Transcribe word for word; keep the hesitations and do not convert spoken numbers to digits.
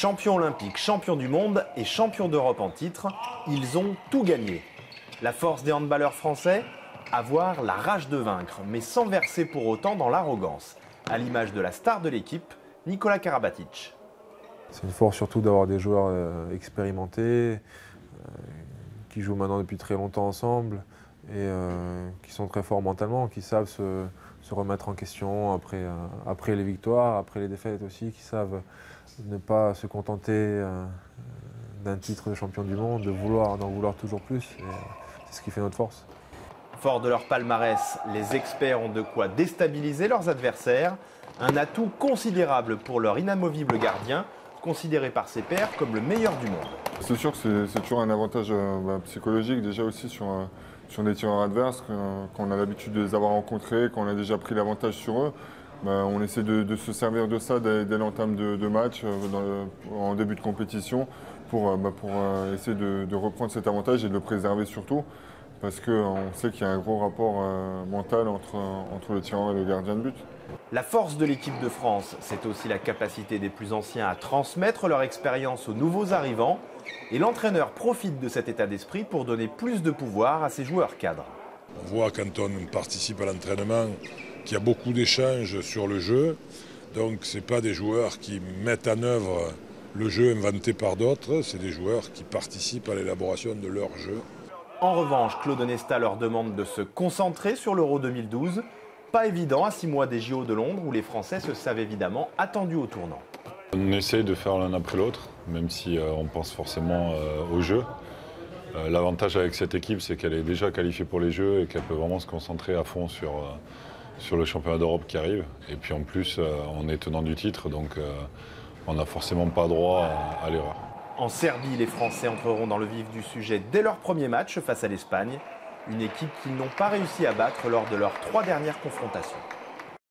Champions olympiques, champions du monde et champions d'Europe en titre, ils ont tout gagné. La force des handballeurs français, avoir la rage de vaincre, mais sans verser pour autant dans l'arrogance. À l'image de la star de l'équipe, Nicolas Karabatic. C'est une force surtout d'avoir des joueurs euh, expérimentés, euh, qui jouent maintenant depuis très longtemps ensemble et euh, qui sont très forts mentalement, qui savent se, se remettre en question après, euh, après les victoires, après les défaites aussi, qui savent ne pas se contenter euh, d'un titre de champion du monde, de vouloir, d'en vouloir toujours plus. Euh, C'est ce qui fait notre force. Forts de leur palmarès, les experts ont de quoi déstabiliser leurs adversaires. Un atout considérable pour leur inamovible gardien, considéré par ses pairs comme le meilleur du monde. C'est sûr que c'est toujours un avantage euh, bah, psychologique, déjà aussi sur, euh, sur des tireurs adverses, euh, quand on a l'habitude de les avoir rencontrés, quand on a déjà pris l'avantage sur eux. Bah, on essaie de, de se servir de ça dès, dès l'entame de, de match, euh, dans le, en début de compétition, pour, euh, bah, pour euh, essayer de, de reprendre cet avantage et de le préserver surtout. Parce qu'on sait qu'il y a un gros rapport euh, mental entre, entre le tireur et le gardien de but. La force de l'équipe de France, c'est aussi la capacité des plus anciens à transmettre leur expérience aux nouveaux arrivants. Et l'entraîneur profite de cet état d'esprit pour donner plus de pouvoir à ses joueurs cadres. On voit quand on participe à l'entraînement qu'il y a beaucoup d'échanges sur le jeu. Donc ce n'est pas des joueurs qui mettent en œuvre le jeu inventé par d'autres, c'est des joueurs qui participent à l'élaboration de leur jeu. En revanche, Claude Nesta leur demande de se concentrer sur l'Euro deux mille douze. Pas évident à six mois des J O de Londres, où les Français se savent évidemment attendus au tournant. On essaye de faire l'un après l'autre, même si on pense forcément au jeu. L'avantage avec cette équipe, c'est qu'elle est déjà qualifiée pour les Jeux et qu'elle peut vraiment se concentrer à fond sur, sur le championnat d'Europe qui arrive. Et puis en plus, on est tenant du titre, donc on n'a forcément pas droit à l'erreur. En Serbie, les Français entreront dans le vif du sujet dès leur premier match face à l'Espagne. Une équipe qu'ils n'ont pas réussi à battre lors de leurs trois dernières confrontations.